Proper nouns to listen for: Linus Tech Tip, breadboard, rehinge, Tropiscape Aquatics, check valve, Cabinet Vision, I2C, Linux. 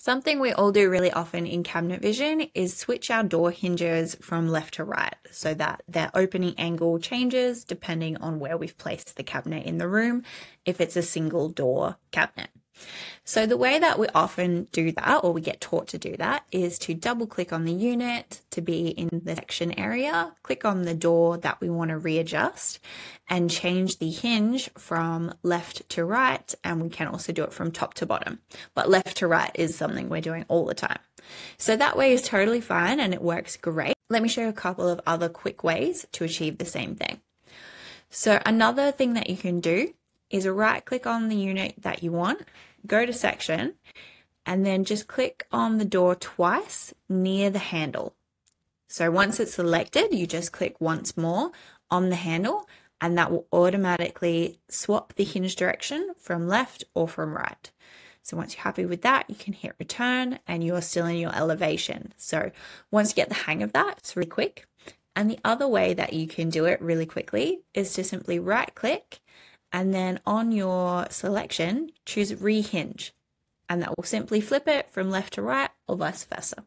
Something we all do really often in Cabinet Vision is switch our door hinges from left to right so that their opening angle changes depending on where we've placed the cabinet in the room, if it's a single door cabinet. So the way that we often do that, or we get taught to do that, is to double click on the unit to be in the section area, click on the door that we want to readjust and change the hinge from left to right, and we can also do it from top to bottom, but left to right is something we're doing all the time. So that way is totally fine and it works great. Let me show you a couple of other quick ways to achieve the same thing. So another thing that you can do is right click on the unit that you want, go to section, and then just click on the door twice near the handle. So once it's selected, you just click once more on the handle, and that will automatically swap the hinge direction from left or from right. So once you're happy with that, you can hit return and you're still in your elevation. So once you get the hang of that, it's really quick. And the other way that you can do it really quickly is to simply right click and then on your selection, choose rehinge, and that will simply flip it from left to right or vice versa.